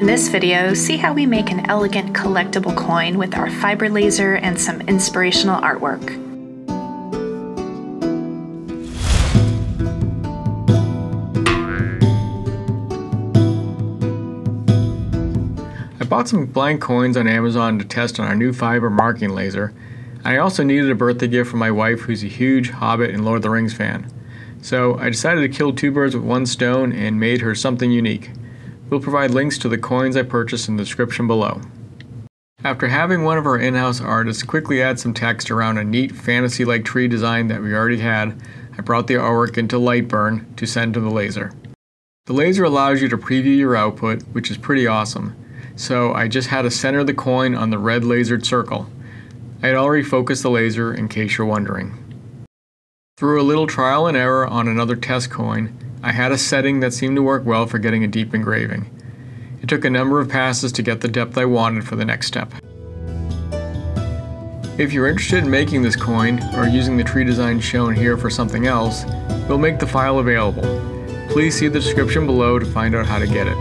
In this video, see how we make an elegant collectible coin with our fiber laser and some inspirational artwork. I bought some blank coins on Amazon to test on our new fiber marking laser. I also needed a birthday gift for my wife, who's a huge Hobbit and Lord of the Rings fan. So I decided to kill two birds with one stone and made her something unique. We'll provide links to the coins I purchased in the description below. After having one of our in-house artists quickly add some text around a neat fantasy-like tree design that we already had, I brought the artwork into Lightburn to send to the laser. The laser allows you to preview your output, which is pretty awesome. So I just had to center the coin on the red lasered circle. I had already focused the laser in case you're wondering. Through a little trial and error on another test coin, I had a setting that seemed to work well for getting a deep engraving. It took a number of passes to get the depth I wanted for the next step. If you're interested in making this coin, or using the tree design shown here for something else, we'll make the file available. Please see the description below to find out how to get it.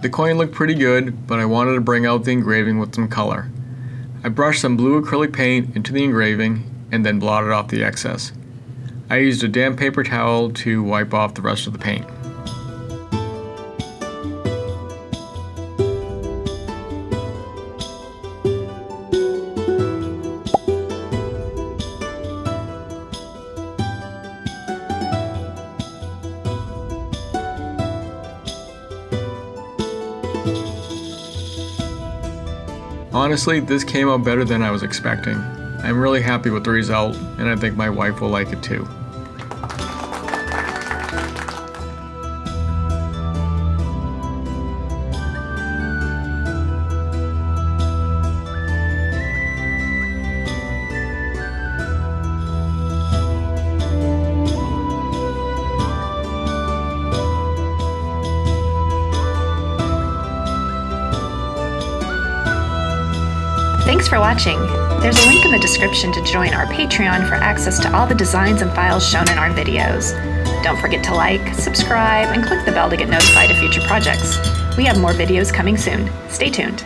The coin looked pretty good, but I wanted to bring out the engraving with some color. I brushed some blue acrylic paint into the engraving and then blotted off the excess. I used a damp paper towel to wipe off the rest of the paint. Honestly, this came out better than I was expecting. I'm really happy with the result, and I think my wife will like it too. Thanks for watching. There's a link in the description to join our Patreon for access to all the designs and files shown in our videos. Don't forget to like, subscribe, and click the bell to get notified of future projects. We have more videos coming soon. Stay tuned.